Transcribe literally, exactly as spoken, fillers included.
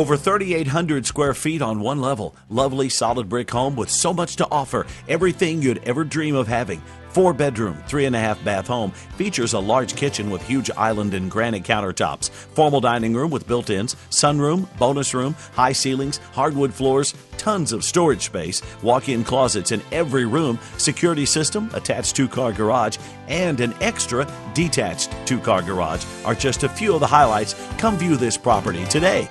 Over thirty-eight hundred square feet on one level. Lovely solid brick home with so much to offer. Everything you'd ever dream of having. Four bedroom, three and a half bath home. Features a large kitchen with huge island and granite countertops. Formal dining room with built-ins. Sunroom, bonus room, high ceilings, hardwood floors. Tons of storage space. Walk-in closets in every room. Security system, attached two-car garage, and an extra detached two-car garage are just a few of the highlights. Come view this property today.